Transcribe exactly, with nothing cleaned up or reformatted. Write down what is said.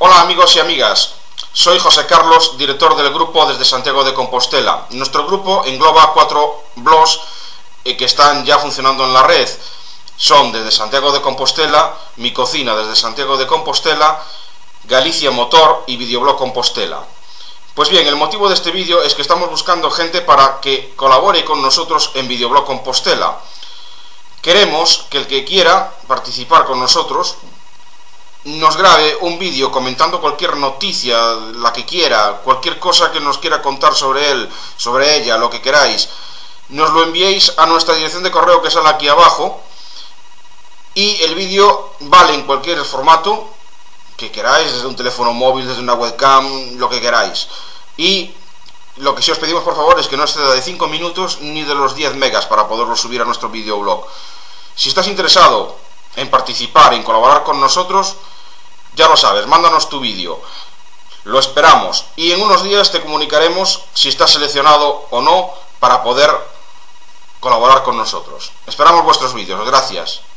Hola amigos y amigas, soy José Carlos, director del grupo Desde Santiago de Compostela. Nuestro grupo engloba cuatro blogs que están ya funcionando en la red. Son Desde Santiago de Compostela, Mi Cocina desde Santiago de Compostela, Galicia Motor y Videoblog Compostela. Pues bien, el motivo de este vídeo es que estamos buscando gente para que colabore con nosotros en Videoblog Compostela. Queremos que el que quiera participar con nosotros nos grabe un vídeo comentando cualquier noticia, la que quiera, cualquier cosa que nos quiera contar sobre él, sobre ella, lo que queráis. Nos lo enviéis a nuestra dirección de correo que sale aquí abajo. Y el vídeo vale en cualquier formato que queráis, desde un teléfono móvil, desde una webcam, lo que queráis. Y lo que sí os pedimos por favor es que no exceda de cinco minutos ni de los diez megas para poderlo subir a nuestro videoblog. Si estás interesado en participar, en colaborar con nosotros, ya lo sabes, mándanos tu vídeo. Lo esperamos y en unos días te comunicaremos si estás seleccionado o no para poder colaborar con nosotros. Esperamos vuestros vídeos. Gracias.